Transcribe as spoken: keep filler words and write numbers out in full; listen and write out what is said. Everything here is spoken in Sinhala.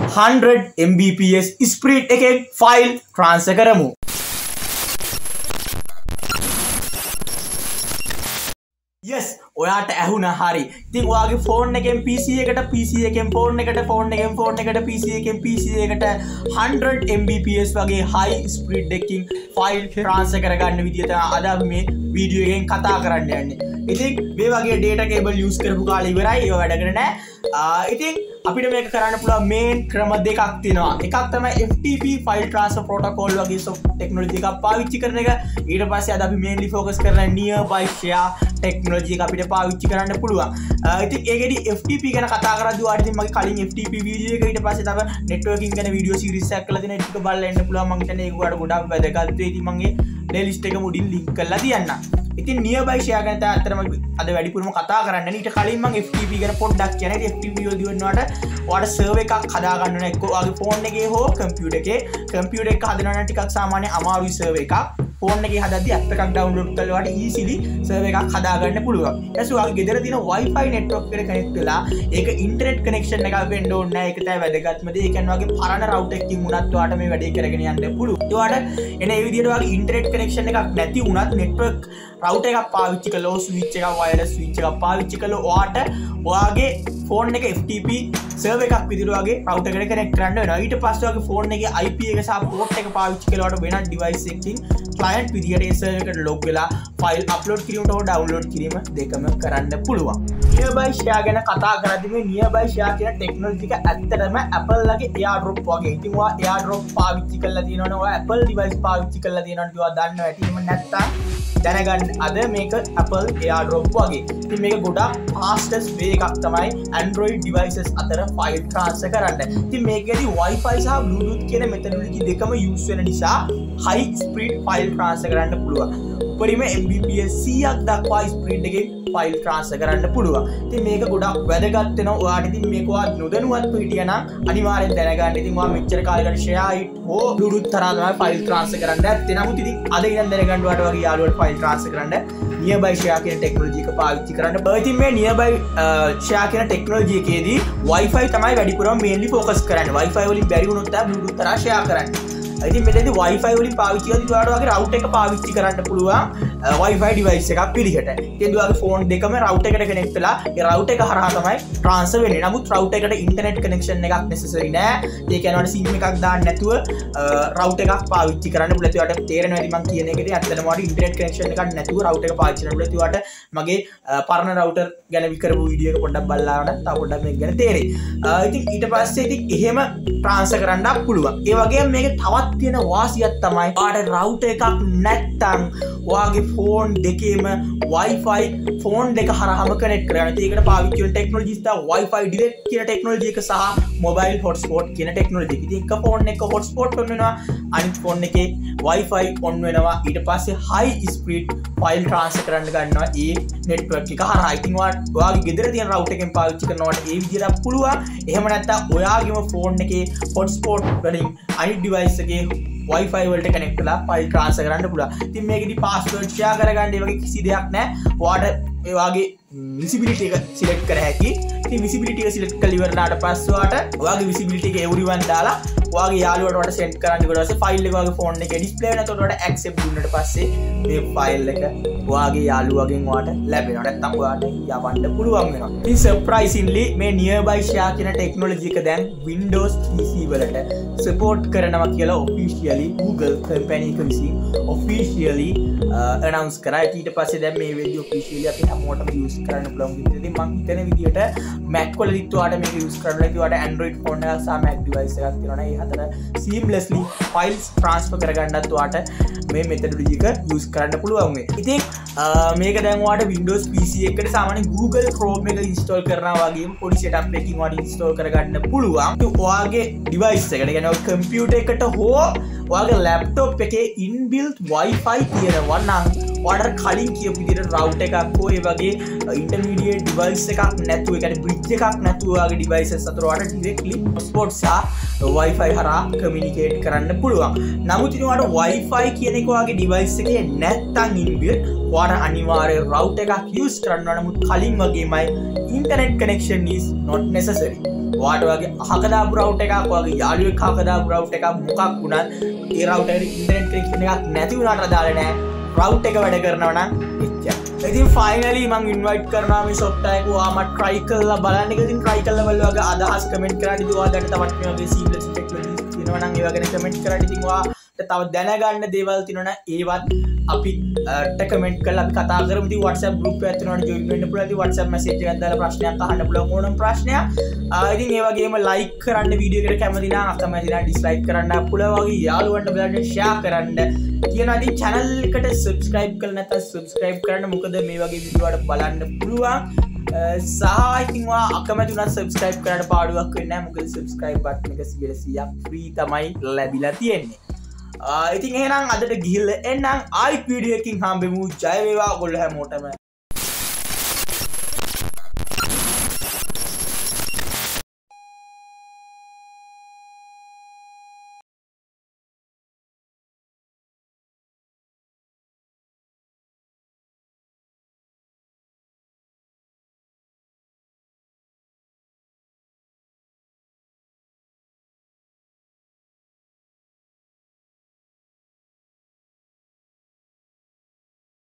one hundred M B P S speed එකෙන් ෆයිල් ට්‍රාන්ස්ෆර් කරමු. yes ඔයාට ඇහුණා හරි. ඉතින් ඔයාගේ ෆෝන් එකෙන් P C එකට P C එකෙන් ෆෝන් එකට ෆෝන් එකෙන් ෆෝන් එකට P C එකෙන් P C එකට one hundred M B P S වගේ high speed එකකින් ෆයිල් ට්‍රාන්ස්ෆර් කරගන්න විදිය තමයි අද අපි මේ වීඩියෝ එකෙන් කතා කරන්න යන්නේ. ඉතින් මේ වගේ data cable use කරපු කාලේ ඉවරයි. ඒක වැඩ කරන්නේ නැහැ. ඉතින් අපිට මේක කරන්න පුළුවන් main ක්‍රම දෙකක් තියෙනවා. එකක් තමයි F T P file transfer protocol වගේ software technology එකක් පාවිච්චි කරන එක. ඊට පස්සේ අද අපි mainly focus කරලා nearby share technology එක අපිට පාවිච්චි කරන්න පුළුවන්. ඉතින් ඒකෙදි F T P ගැන කතා කරද්දී ඔයාලට ඉතින් මගේ කලින් F T P video එක ඊට පස්සේ තව networking ගැන video series එකක් කරලා තියෙනවා. ඒක බලලා ඉන්න පුළුවන්. මම හිතන්නේ ඒක ඔයාලට ගොඩක් වැදගත් වෙයි. ඉතින් මගේ playlist එක මුලින් link කරලා තියන්න. ඉතින් nearby share ගැන අතර මම අද වැඩිපුරම කතා කරන්න. ඊට කලින් මම F T P ගැන පොඩ්ඩක් කියන. ඉතින් F T P වල දිවෙනවට ඔයාලා සර්වර් එකක් හදා ගන්න ඕන. එක්ක ඔයාගේ ෆෝන් එකේ හෝ කම්පියුටර් එකේ. කම්පියුටර් එක හදනවා නම් ටිකක් සාමාන්‍ය අමාරුයි සර්වර් එකක්. ෆෝන් එකේ හදද්දී app එකක් ඩවුන්ලෝඩ් කරලා ඔයාලට easily සර්වර් එකක් හදා ගන්න පුළුවන්. ඊටසේ ඔයාගේ ගෙදර තියෙන Wi-Fi network එකට connect වෙලා ඒක internet connection එකක් වෙන්න ඕනේ නැහැ. ඒක තමයි වැදගත්ම දේ. ඒ කියන්නේ ඔයාගේ පරණ router එකකින් උනත් ඔයාලට මේ වැඩේ කරගෙන යන්න පුළුවන්. ඔයාලට එන ඒ විදිහට ඔයාගේ internet connection එකක් නැති උනත් network router එකක් පාවිච්චි කළෝ switch එකක් wireless switch එකක් පාවිච්චි කළෝ ඔයාට ඔයාගේ ෆෝන් එකේ F T P server එකක් විදිහට ඔයාගේ router එකට connect කරන්න වෙනවා. ඊට පස්සේ ඔයාගේ ෆෝන් එකේ I P එක සහ port එක පාවිච්චි කළාට වෙනත් device එකකින් client විදිහට ඒ server එකට log වෙලා file upload කිරීම හෝ download කිරීම දෙකම කරන්න පුළුවන්. nearby share ගැන කතා කරද්දී මේ nearby share කියන ටෙක්නොලොජි එක ඇත්තටම Apple ලගේ AirDrop වගේ. ඉතින් ඔයා AirDrop පාවිච්චි කළා තියෙනවනේ. ඔයා Apple device පාවිච්චි කළා තියෙනවනේ. ඔයා දන්නව ඇති. එහෙම නැත්නම් දැනගන්න අද මේක Apple AirDrop වගේ. ඉතින් මේක ගොඩාක් fastest way එකක් තමයි Android devices අතර file transfer කරන්න. ඉතින් මේකේදී Wi-Fi සහ Bluetooth කියන මෙතනවලදී දෙකම use වෙන නිසා high speed file transfer කරන්න පුළුවන්. උපරිම M B P S one hundred ක් දක්වා speed එකකින් file transfer කරන්න පුළුවන්. ඉතින් මේක ගොඩක් වැදගත් වෙනවා. ඔයාට ඉතින් මේක ඔයාලා නොදැනුවත්ව හිටියානම් අනිවාර්යෙන් දැනගන්න. ඉතින් මම මෙච්චර කාලයකට ShareIt හෝ Bluetooth තරම් තමයි file transfer කරන්න ඇත්තේ. නමුත් ඉතින් අද ඉඳන් දැනගන්න ඔයාලට වගේ යාළුවන්ට file transfer කරන්න nearby share කියන ටෙක්නොලොජි එක පාවිච්චි කරන්න. ඉතින් මේ nearby share කියන ටෙක්නොලොජි එකේදී Wi-Fi තමයි වැඩිපුරම mainly focus කරන්නේ. Wi-Fi වලින් බැරි වුණොත් තමයි Bluetooth තරම් share කරන්නේ. ඉතින් මෙතනදී Wi-Fi වලින් පාවිච්චි කරද්දී ඔයාලට ඔයාගේ router එක පාවිච්චි කරන්න පුළුවන් Wi-Fi device එකක් පිළිහෙට. ඉතින් ඔයාගේ phone දෙකම router එකට connect වෙලා ඒ router එක හරහා තමයි transfer වෙන්නේ. නමුත් router එකට internet connection එකක් necessary නෑ. ඒ කියන්නේ ඔයාලට SIM එකක් දාන්න නැතුව router එකක් පාවිච්චි කරන්න පුළුවන්. ඒකට තේරෙනවා ඉතින් මම කියන එකේදී ඇත්තටම ඔයාලට internet connection එකක් නැතුව router එක පාවිච්චි කරන්න පුළුවන්. ඒකට මගේ පරණ router ගැන විකරපු video එක පොඩ්ඩක් බලලා වුණා. තා පොඩ්ඩක් මේක ගැන තේරෙයි. ඉතින් ඊට පස්සේ ඉතින් එහෙම transfer කරන්නත් පුළුවන්. ඒ වගේම මේකේ තවත් තියෙන වාසියක් තමයි ඔයාට රවුටර් එකක් නැත්නම් ඔයාගේ ෆෝන් දෙකේම Wi-Fi ෆෝන් දෙක හරහාම කනෙක්ට් කරගන්න. ඒකට පාවිච්චි වෙන ටෙක්නොලොජිස් තමයි Wi-Fi direct කියන ටෙක්නොලොජි එක සහ mobile hotspot කියන ටෙක්නොලොජි එක. ඉතින් එක ෆෝන් එක hotspot on වෙනවා, අනිත් ෆෝන් එකේ Wi-Fi on වෙනවා. ඊට පස්සේ high speed file transfer කරන්න ගන්නවා ඒ network එක හරහා. ඉතින් ඔයාගේ ගෙදර තියෙන router එකෙන් පාවිච්චි කරනවට ඒ විදිහට පුළුවන්. එහෙම නැත්නම් ඔයාගේම ෆෝන් එකේ hotspot වලින් අනිත් device එකේ Wi-Fi වලට connect කරලා file transfer කරන්න පුළුවන්. ඉතින් මේකෙදි password share කරගන්න ඒ වගේ කිසි දෙයක් නැහැ. ඔයාට ඒ වගේ visibility එක select කර හැකියි. ඉතින් visibility එක select කරලා ඉවරලාට පස්සේ ඔයාට ඔයාගේ visibility එක everyone දාලා ඔයාගේ යාළුවට ඔයාට send කරන්න ඊට පස්සේ file එක ඔයාගේ phone එකේ display වෙනවා. ඒකට ඔයාට accept දුන්නට පස්සේ මේ file එක ඔයාගේ යාළුවගෙන් ඔයාට ලැබෙනවා. නැත්නම් ඔයාට යවන්න පුළුවන් වෙනවා. ඉතින් surprisingly මේ nearby share කියන technology එක දැන් Windows three වලට support කරනවා කියලා officially Google company එක විසින් officially announce කරා. ඊට පස්සේ දැන් මේ video officially අපි හැමෝටම use කරන්න පුළුවන් විදිහට මම හිතන විදිහට Mac වලදීත් ඔයාට මේක use කරන්න ලැබි. ඔයාට Android phone එකක් සහ Mac device එකක් තියෙනවා නම් ඒ හතර seamlessly files transfer කරගන්නත් ඔයාට මේ methodology එක use කරන්න පුළුවන් වෙයි. ඉතින් මේක දැන් ඔයාට Windows P C එකකට සාමාන්‍ය Google Chrome එක install කරනවා වගේම පොඩි setup එකකින් ඔයාට install කරගන්න පුළුවන්. ඔයාගේ device එකට කියන්නේ කම්පියුටර් එකට හෝ ඔයාගේ ලැප්ටොප් එකේ ඉන්බිල්ට් Wi-Fi තියෙනවා නම් ඔයාට කලින් කියපු විදිහට රවුටර් එකක් හෝ ඒ වගේ ඉන්ටර්මීඩියට් ඩිවයිස් එකක් නැතුව ඒ කියන්නේ බ්‍රිජ් එකක් නැතුව ඔයාගේ ඩිවයිසස් අතර ඔයාට ඩිරෙක්ට්ලි hotspot සහ Wi-Fi හරහා communicate කරන්න පුළුවන්. නමුත් ඉතින් ඔයාට Wi-Fi කියන එක ඔයාගේ ඩිවයිස් එකේ නැත්තම් ඉන්බිල්ට් ඔයාට අනිවාර්යයෙන් රවුටර් එකක් use කරන්න ඕන. නමුත් කලින් වගේමයි internet connection is not necessary. वाटे हाकदाबुराउटेगा याळ्विक हाकदाबुराउटेगा मुखा कुणाल ई राउटेगा इंटरनेट कनेक्शन का नेति उनाटा दाळणे राउटेगा वडेकरनवना इच्छा इदी फाइनली मग इन्वाइट करना मैं सोचता है को आ मत ट्राई करला बलाने के दिन ट्राई करला बलवागा आदास कमेंट कराडी दिवा दट तवट में सी प्लस टेक्नोलॉजी तिनवना इवागने कमेंट कराडी दिवा तव දැනගන්න දේවල් තියෙනවා නම් ඒවත් අපිට කමෙන්ට් කරලා අපි කතා කරමු. ඉතින් WhatsApp group එකක් තියෙනවා join වෙන්න පුළුවන්. ඉතින් WhatsApp message එකක් දාලා ප්‍රශ්නයක් අහන්න පුළුවන් ඕනම ප්‍රශ්නයක්. ඉතින් ඒ වගේම like කරන්න video එකට කැමති නම් අකමැති නම් dislike කරන්න පුළුවන්. වගේ යාළුවන්ට බලන්න share කරන්න. කියනවා ඉතින් channel එකට subscribe කරලා නැත්නම් subscribe කරන්න. මොකද මේ වගේ video වල බලන්න පුළුවන්. සහ ඉතින් ඔයා අකමැති නම් subscribe කරන්න පාඩුවක් වෙන්නේ නැහැ. මොකද subscribe button එක සියයට සීයක් free තමයි ලැබිලා තියෙන්නේ. ඉතින් එහෙනම් අදට ගිහිල්ලා එන්නම් ආයිපීඩියකින් හම්බෙමු. ජය වේවා ඔයගොල්ලෝ හැමෝටම.